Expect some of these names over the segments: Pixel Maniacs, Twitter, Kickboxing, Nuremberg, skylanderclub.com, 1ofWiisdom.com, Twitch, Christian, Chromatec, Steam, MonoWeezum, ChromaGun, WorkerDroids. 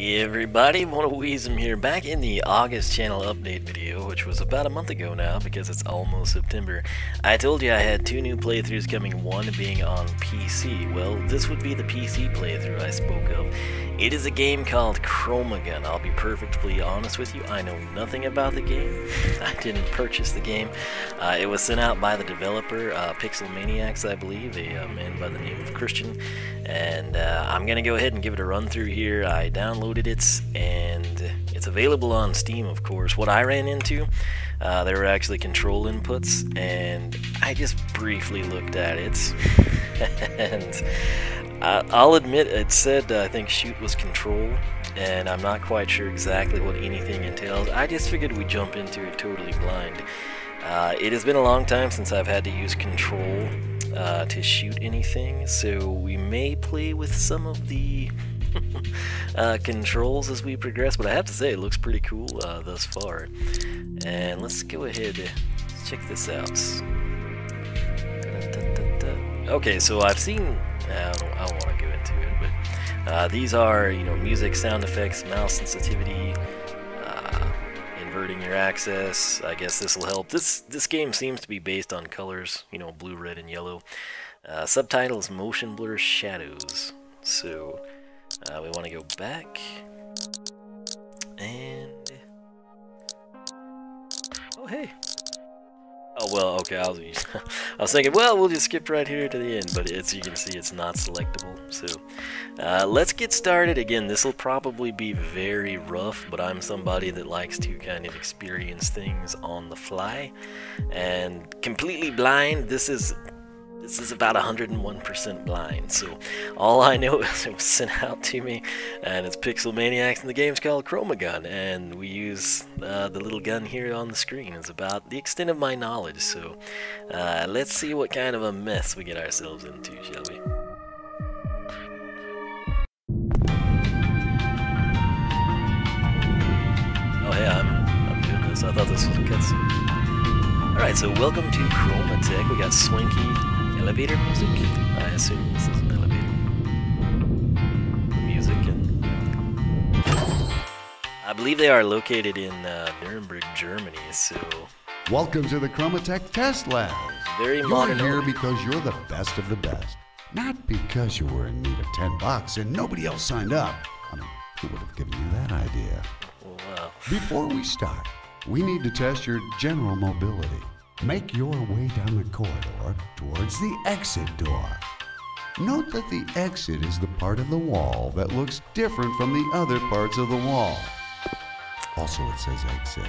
Hey everybody, MonoWeezum here, back in the August channel update video, which was about a month ago now because it's almost September. I told you I had two new playthroughs coming, one being on PC. Well, this would be the PC playthrough I spoke of. It is a game called ChromaGun. I'll be perfectly honest with you, I know nothing about the game. I didn't purchase the game. It was sent out by the developer, Pixel Maniacs, I believe, a man by the name of Christian. And I'm going to go ahead and give it a run through here. I downloaded it, and it's available on Steam, of course. What I ran into, there were actually control inputs, and I just briefly looked at it. And I'll admit, it said I think shoot was control, and I'm not quite sure exactly what anything entails. I just figured we'd jump into it totally blind. It has been a long time since I've had to use control to shoot anything, so we may play with some of the controls as we progress, but I have to say it looks pretty cool thus far. And let's go ahead and check this out. Okay, so I've seen, I don't want to go into it, but these are, you know, music, sound effects, mouse sensitivity, inverting your axis. I guess this will help. This game seems to be based on colors, you know, blue, red, and yellow. Subtitles, motion blur, shadows. So we want to go back, and oh hey. Oh, well, okay, I was thinking, well, we'll just skip right here to the end, but as you can see, it's not selectable, so let's get started. Again, this will probably be very rough, but I'm somebody that likes to kind of experience things on the fly, and completely blind, this is about 101% blind, so all I know is it was sent out to me, and it's Pixel Maniacs, and the game's called ChromaGun, and we use the little gun here on the screen. It's about the extent of my knowledge, so let's see what kind of a mess we get ourselves into, shall we? Oh yeah, I'm doing this. I thought this was a cutscene. Alright, so welcome to Chromatec. We got Swanky. Elevator music? I assume this is an elevator. The music, and I believe they are located in Nuremberg, Germany, so... Welcome to the Chromatec Test Labs! Very modern. You're here because you're the best of the best. Not because you were in need of $10 and nobody else signed up. I mean, who would have given you that idea? Wow. Before we start, we need to test your general mobility. Make your way down the corridor towards the exit door. Note that the exit is the part of the wall that looks different from the other parts of the wall. Also, it says exit.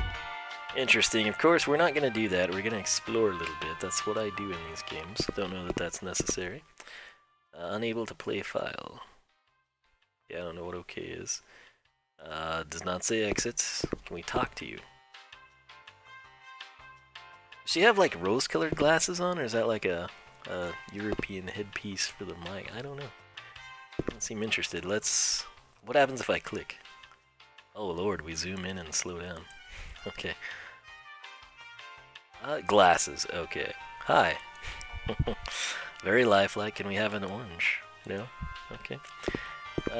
Interesting. Of course, we're not going to do that. We're going to explore a little bit. That's what I do in these games. Don't know that that's necessary. Unable to play file. Yeah, I don't know what OK is. Does not say exits. Can we talk to you? Does she have like rose-colored glasses on, or is that like a European headpiece for the mic? I don't know. Doesn't seem interested. Let's... What happens if I click? Oh lord, we zoom in and slow down. Okay. Glasses. Okay. Hi. Very lifelike. Can we have an orange? No? Okay.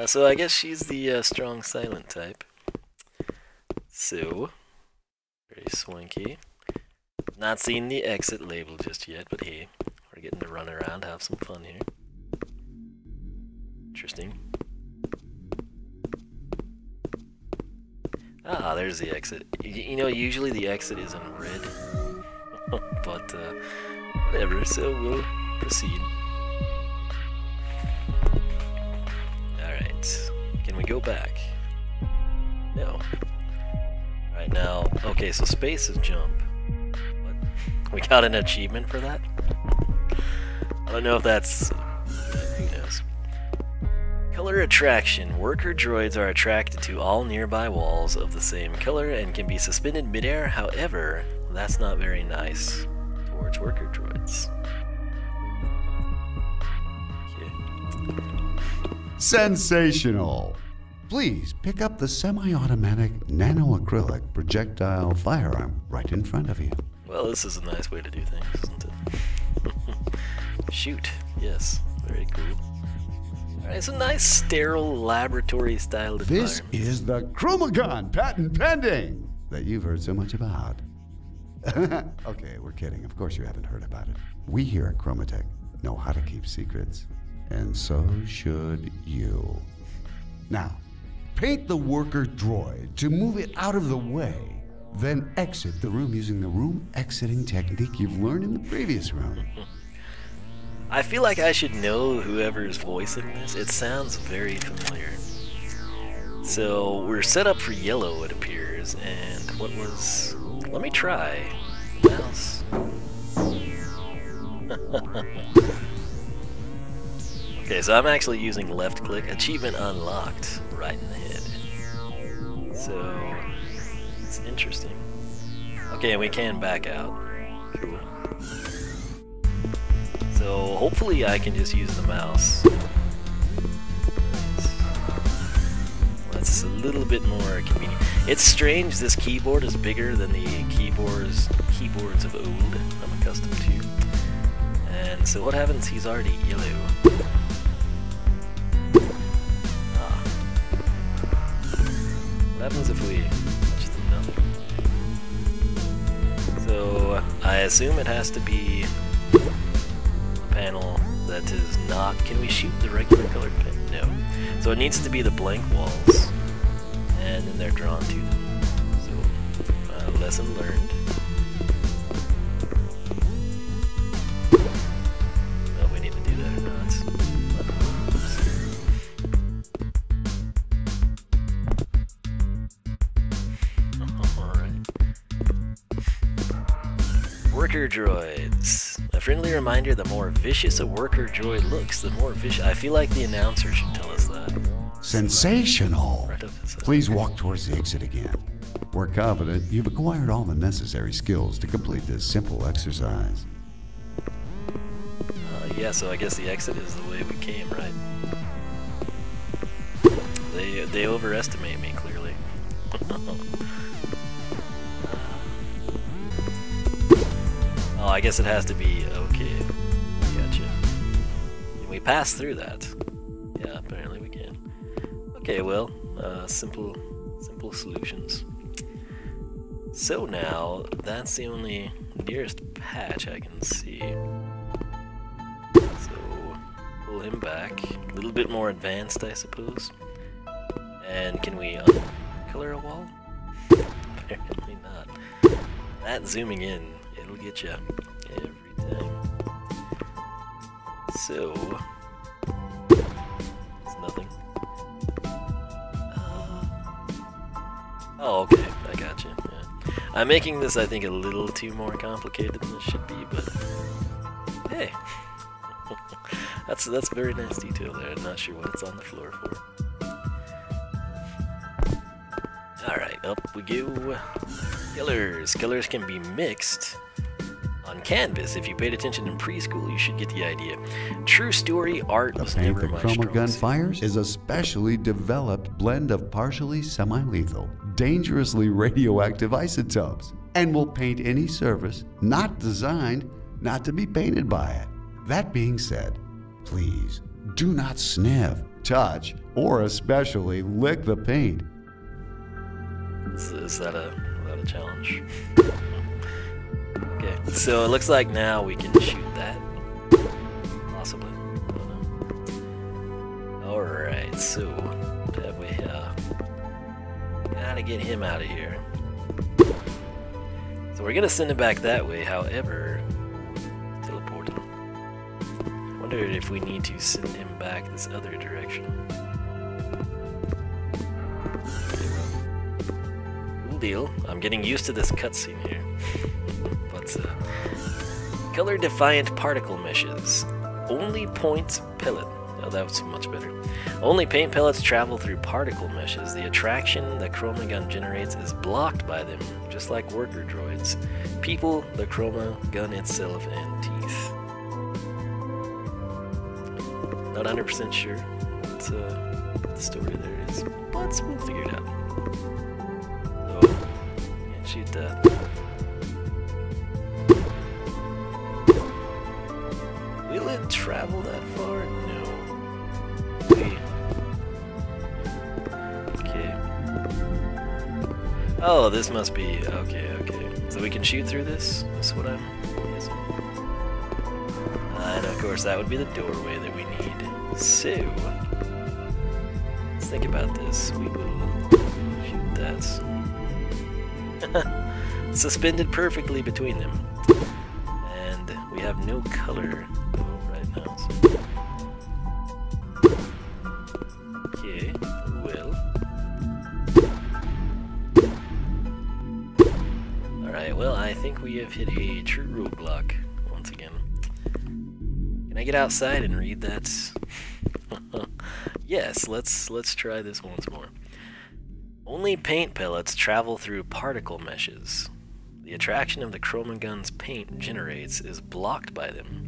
So I guess she's the strong silent type. So... Very swanky. Not seen the exit label just yet, but hey, we're getting to run around, have some fun here. Interesting. Ah, there's the exit. You know, usually the exit is in red, but whatever, so we'll proceed. Alright, can we go back? No. Alright, now, okay, so space is jump. We got an achievement for that? I don't know if that's... who knows. Color attraction. Worker droids are attracted to all nearby walls of the same color and can be suspended midair. However, that's not very nice towards worker droids. Okay. Sensational! Please pick up the semi-automatic nanoacrylic projectile firearm right in front of you. Well, this is a nice way to do things, isn't it? Shoot. Yes. Very cool. It's a nice sterile laboratory style design. This is the ChromaGun patent pending that you've heard so much about. Okay, we're kidding. Of course you haven't heard about it. We here at Chromatec know how to keep secrets, and so should you. Now, paint the worker droid to move it out of the way, then exit the room using the room exiting technique you've learned in the previous room. I feel like I should know whoever's voicing this. It sounds very familiar. So we're set up for yellow, it appears, and what was... Let me try. Mouse. Okay, so I'm actually using left click. Achievement unlocked. Right in the head. So... It's interesting. Okay, we can back out. Cool. So hopefully I can just use the mouse. That's a little bit more convenient. It's strange this keyboard is bigger than the keyboards of old I'm accustomed to. And so what happens? He's already yellow. Ah. What happens if we... So I assume it has to be a panel that is not... Can we shoot the regular colored pin? No. So it needs to be the blank walls, and then they're drawn to them. So lesson learned. Well, we need to do that or not. Alright. Worker droids. A friendly reminder, the more vicious a worker droid looks, the more vicious... I feel like the announcer should tell us that. Sensational! Right up his head. Please walk towards the exit again. We're confident you've acquired all the necessary skills to complete this simple exercise. Yeah, so I guess the exit is the way we came, right? They overestimate me, clearly. Oh, I guess it has to be, okay, gotcha. Can we pass through that? Yeah, apparently we can. Okay, well, simple solutions. So now, that's the only nearest patch I can see. So, pull him back. A little bit more advanced, I suppose. And can we color a wall? Apparently not. That zooming in. It'll get you every time. So it's nothing. Oh, okay, I got you. Yeah. I'm making this, I think, a little too more complicated than it should be, but hey, that's a very nice detail there. I'm not sure what it's on the floor for. All right, up we go. Colors. Colors can be mixed on canvas. If you paid attention in preschool, you should get the idea. True story, art was never my strong suit. The paint that ChromaGun fires is a specially developed blend of partially semi-lethal, dangerously radioactive isotopes, and will paint any surface not designed not to be painted by it. That being said, please do not sniff, touch, or especially lick the paint. Is that a challenge? Okay, so it looks like now we can shoot that. Possibly. I don't know. Alright, so what have we gotta get him out of here. So we're gonna send it back that way, however, teleporting. I wonder if we need to send him back this other direction. Deal. I'm getting used to this cutscene here. But, color defiant particle meshes. Only points pellet. Oh, that was much better. Only paint pellets travel through particle meshes. The attraction the ChromaGun generates is blocked by them, just like worker droids. People, the ChromaGun itself, and teeth. Not 100% sure what the story there is, but we'll figure it out. Shoot that. Will it travel that far? No. Oh, this must be... okay, okay. So we can shoot through this? That's what I'm guessing. And of course that would be the doorway that we need. So... let's think about this. We will shoot that. Suspended perfectly between them. And we have no color right now. So. Okay, well. Alright, well, I think we have hit a true roadblock once again. Can I get outside and read that? Yes, let's try this once more. Only paint pellets travel through particle meshes. The attraction of the ChromaGun's paint generates is blocked by them.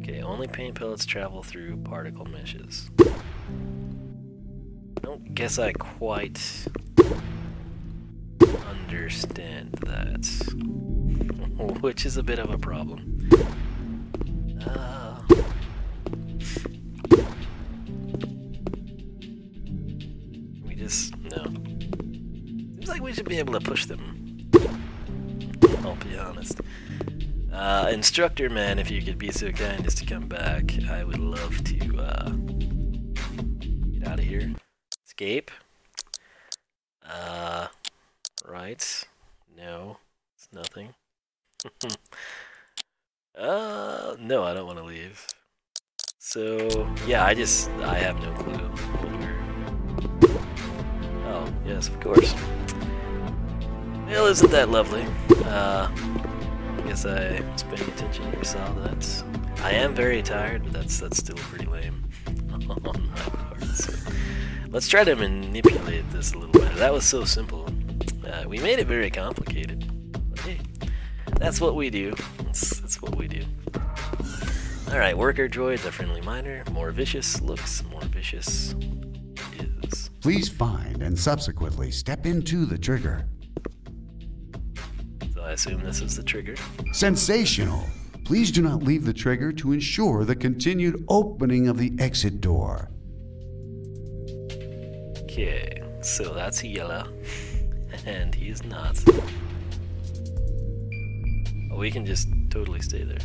Okay, only paint pellets travel through particle meshes. I don't guess I quite understand that. Which is a bit of a problem. We just... no. Seems like we should be able to push them. I'll be honest. Instructor man, if you could be so kind as to come back, I would love to, get out of here. Escape. Right. No. It's nothing. No, I don't want to leave. So, yeah, I have no clue. Oh, yes, of course. Well, isn't that lovely? I guess I was paying attention and saw that. I am very tired, but that's still pretty lame on my part. So let's try to manipulate this a little better. That was so simple. We made it very complicated. But hey, that's what we do. That's what we do. Alright, worker droid, the friendly miner. More vicious looks, more vicious is. Please find and subsequently step into the trigger. I assume this is the trigger. Sensational! Please do not leave the trigger to ensure the continued opening of the exit door. Okay, so that's yellow. And he's not. Oh, we can just totally stay there.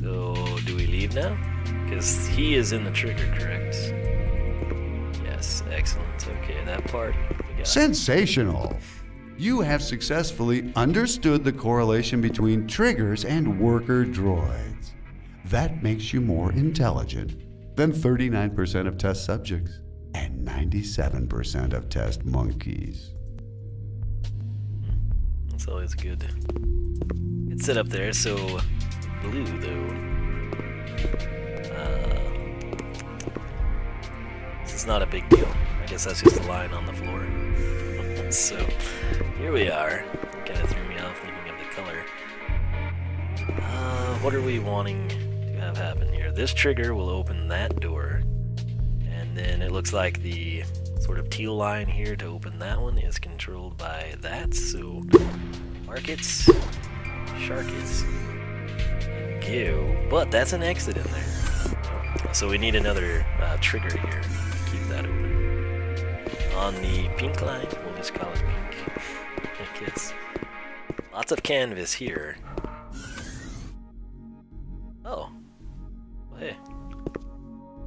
So, do we leave now? Because he is in the trigger, correct? Yes, excellent. Okay, that part we got. Sensational! You have successfully understood the correlation between triggers and worker droids. That makes you more intelligent than 39% of test subjects and 97% of test monkeys. That's always good. It's set up there, so blue though. This is not a big deal. I guess that's just a line on the floor. So, here we are. Kind of threw me off thinking of the color. What are we wanting to have happen here? This trigger will open that door. And then it looks like the sort of teal line here to open that one is controlled by that. So, mark it, shark it, and go. But that's an exit in there. So we need another trigger here to keep that open. On the pink line, we'll just call it pink, I guess. Lots of canvas here. Oh. Well, hey.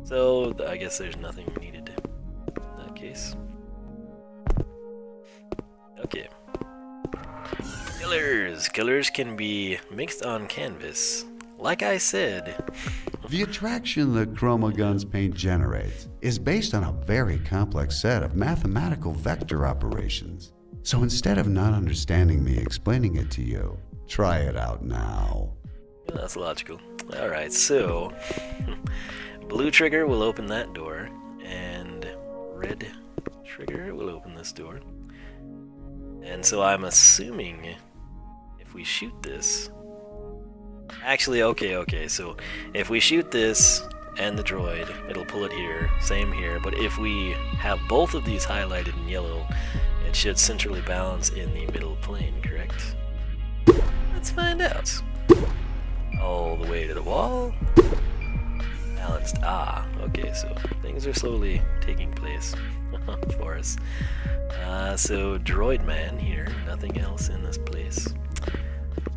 So, I guess there's nothing needed in that case. Okay. Colors! Colors can be mixed on canvas. Like I said... The attraction that ChromaGun's paint generates is based on a very complex set of mathematical vector operations. So instead of not understanding me explaining it to you, try it out now. Yeah, that's logical. Alright, so blue trigger will open that door, and red trigger will open this door. And so I'm assuming if we shoot this... Actually, okay, so if we shoot this and the droid, it'll pull it here, same here, but if we have both of these highlighted in yellow, it should centrally balance in the middle plane, correct? Let's find out. All the way to the wall, balanced. Ah, okay, so things are slowly taking place for us. So Droid Man here, nothing else in this place.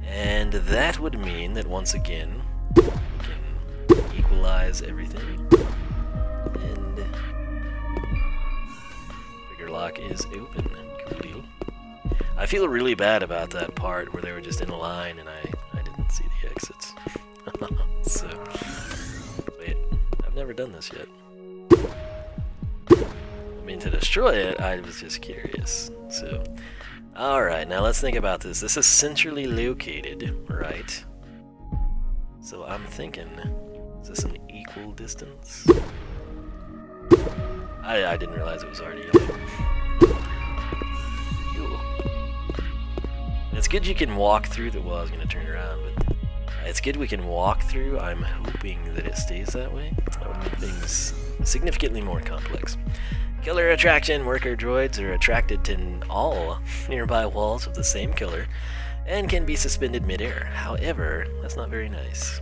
And that would mean that once again, we can equalize everything. And trigger lock is open. Cool. I feel really bad about that part where they were just in a line and I didn't see the exits. So, wait, I've never done this yet. I mean, to destroy it, I was just curious. So, alright, now let's think about this. This is centrally located, right? So I'm thinking, is this an equal distance? I didn't realize it was already yellow. Cool. It's good you can walk through the wall. I was going to turn around, but it's good we can walk through. I'm hoping that it stays that way. That would make things significantly more complex. Killer attraction. Worker droids are attracted to all nearby walls of the same color and can be suspended midair. However, that's not very nice.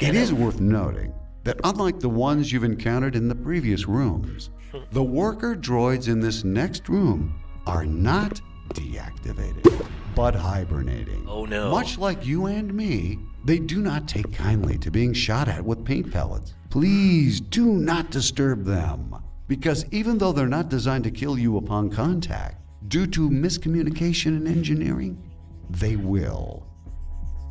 It is worth noting that unlike the ones you've encountered in the previous rooms, the worker droids in this next room are not deactivated, but hibernating. Oh no. Much like you and me, they do not take kindly to being shot at with paint pellets. Please do not disturb them, because even though they're not designed to kill you upon contact, due to miscommunication and engineering, they will.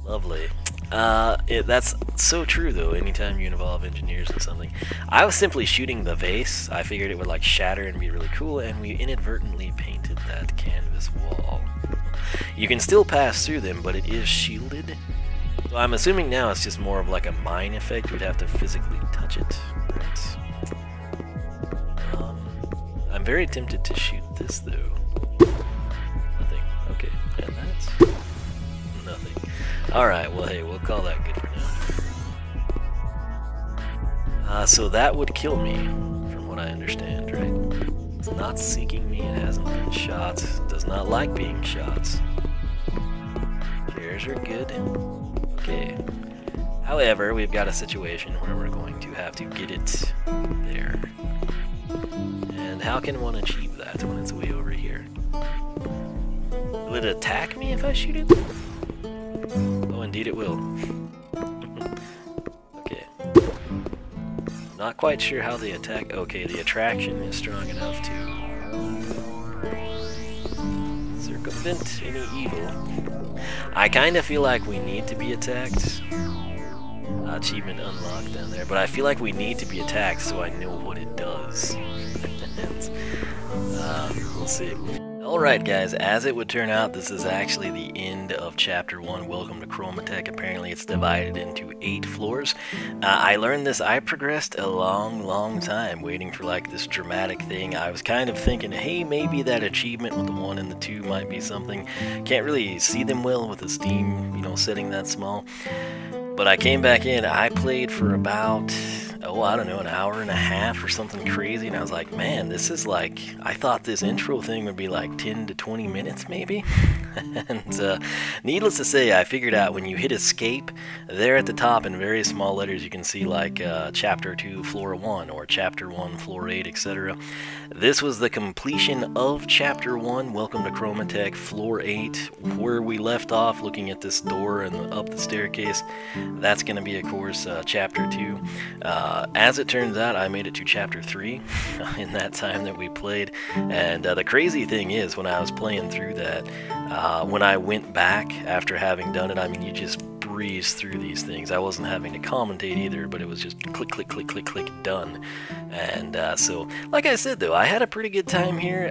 Lovely. That's so true though, anytime you involve engineers in something. I was simply shooting the vase. I figured it would like shatter and be really cool, and we inadvertently painted that canvas wall. You can still pass through them, but it is shielded. So I'm assuming now it's just more of like a mine effect. We'd have to physically touch it. Right. I'm very tempted to shoot this though. Nothing. Okay, and that's... nothing. Alright, well hey, we'll call that good for now. So that would kill me, from what I understand, right? It's not seeking me, it hasn't been shot, does not like being shot. Chairs are good. Okay. However, we've got a situation where we're going to have to get it there. And how can one achieve that when it's way over here? Will it attack me if I shoot it? Oh, indeed it will. Okay. Not quite sure how the attack... okay, the attraction is strong enough to circumvent any evil. I kind of feel like we need to be attacked. Achievement unlocked down there. But I feel like we need to be attacked so I know what it does. We'll see. Alright guys, as it would turn out, this is actually the end of Chapter 1, Welcome to Chromatec. Apparently it's divided into 8 floors. I learned this, I progressed a long time waiting for like this dramatic thing. I was kind of thinking, hey, maybe that achievement with the 1 and the 2 might be something. Can't really see them well with a Steam, you know, setting that small. But I came back in, I played for about... oh, I don't know, an hour and a half or something crazy, and I was like, man, this is like, I thought this intro thing would be like 10 to 20 minutes maybe. And needless to say, I figured out when you hit escape, there at the top in very small letters you can see like Chapter 2 Floor 1 or Chapter 1 Floor 8, etc. This was the completion of Chapter 1, Welcome to Chromatec, Floor 8, where we left off looking at this door and up the staircase. That's going to be, of course, Chapter 2. As it turns out, I made it to Chapter 3 in that time that we played, and the crazy thing is, when I was playing through that, when I went back after having done it, I mean, you just breeze through these things. I wasn't having to commentate either, but it was just click, click, click, click, click, done. And so, like I said though, I had a pretty good time here.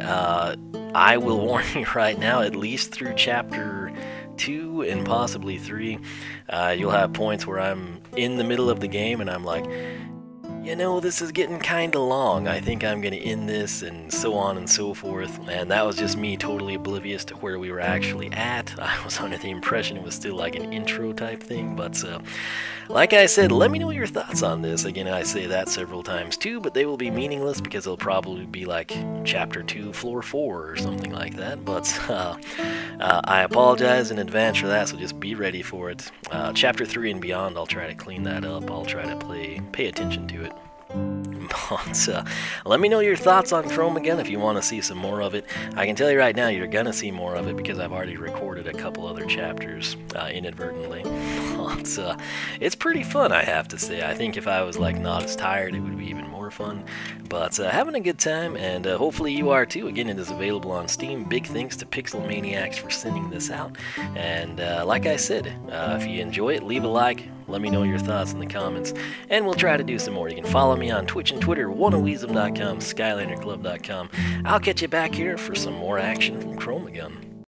I will warn you right now, at least through Chapter 2 and possibly 3, you'll have points where I'm in the middle of the game and I'm like, you know, this is getting kinda long, I think I'm gonna end this, and so on and so forth. And that was just me totally oblivious to where we were actually at. I was under the impression it was still like an intro type thing, but like I said, let me know your thoughts on this. Again, I say that several times too, but they will be meaningless because they'll probably be like chapter 2, floor 4 or something like that, but I apologize in advance for that, so just be ready for it. Chapter 3 and beyond, I'll try to clean that up, I'll try to pay attention to it. But let me know your thoughts on ChromaGun if you want to see some more of it. I can tell you right now you're going to see more of it because I've already recorded a couple other chapters inadvertently. But it's pretty fun, I have to say. I think if I was like not as tired, it would be even more fun. But having a good time, and hopefully you are too. Again, it is available on Steam. Big thanks to Pixel Maniacs for sending this out. And like I said, if you enjoy it, leave a like. Let me know your thoughts in the comments, and we'll try to do some more. You can follow me on Twitch and Twitter, 1ofWiisdom.com, skylanderclub.com. I'll catch you back here for some more action from ChromaGun.